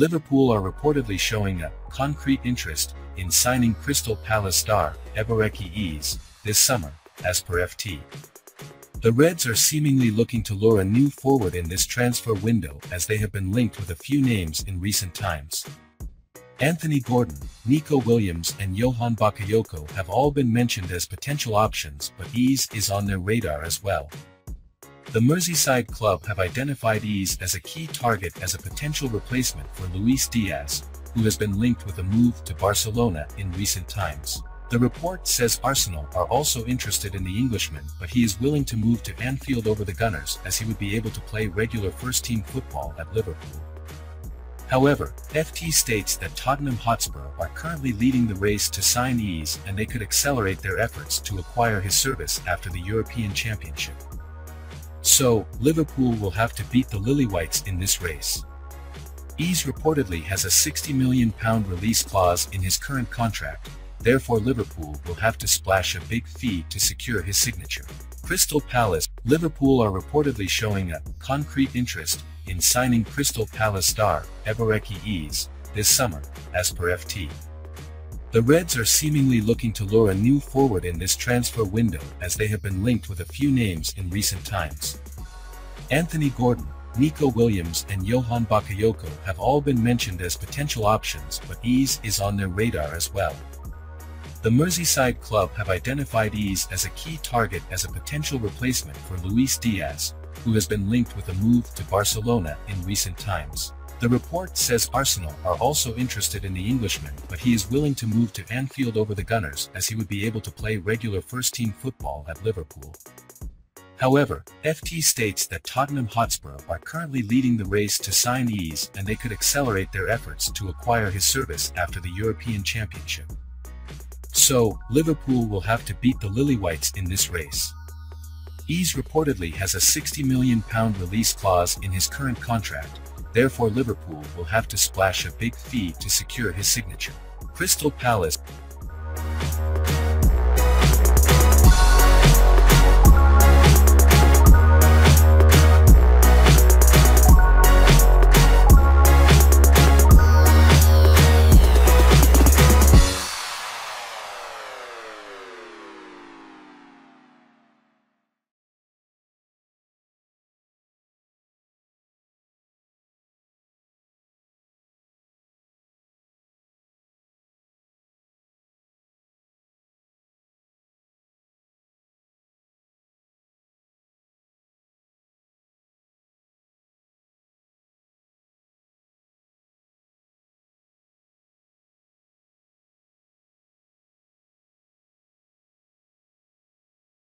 Liverpool are reportedly showing a concrete interest in signing Crystal Palace star Eberechi Eze this summer, as per FT. The Reds are seemingly looking to lure a new forward in this transfer window, as they have been linked with a few names in recent times. Anthony Gordon, Nico Williams and Johan Bakayoko have all been mentioned as potential options, but Eze is on their radar as well. The Merseyside club have identified Eze as a key target as a potential replacement for Luis Diaz, who has been linked with a move to Barcelona in recent times. The report says Arsenal are also interested in the Englishman, but he is willing to move to Anfield over the Gunners, as he would be able to play regular first-team football at Liverpool. However, FT states that Tottenham Hotspur are currently leading the race to sign Eze, and they could accelerate their efforts to acquire his service after the European Championship. So, Liverpool will have to beat the Lily-Whites in this race. Eze reportedly has a £60 million release clause in his current contract, therefore Liverpool will have to splash a big fee to secure his signature. Crystal Palace. Liverpool are reportedly showing a concrete interest in signing Crystal Palace star Eberechi Eze this summer, as per FT. The Reds are seemingly looking to lure a new forward in this transfer window, as they have been linked with a few names in recent times. Anthony Gordon, Nico Williams and Johan Bakayoko have all been mentioned as potential options, but Eze is on their radar as well. The Merseyside club have identified Eze as a key target as a potential replacement for Luis Diaz, who has been linked with a move to Barcelona in recent times. The report says Arsenal are also interested in the Englishman, but he is willing to move to Anfield over the Gunners, as he would be able to play regular first-team football at Liverpool. However, FT states that Tottenham Hotspur are currently leading the race to sign Eze, and they could accelerate their efforts to acquire his service after the European Championship. So, Liverpool will have to beat the Lily-Whites in this race. Eze reportedly has a £60 million release clause in his current contract, therefore Liverpool will have to splash a big fee to secure his signature. Crystal Palace.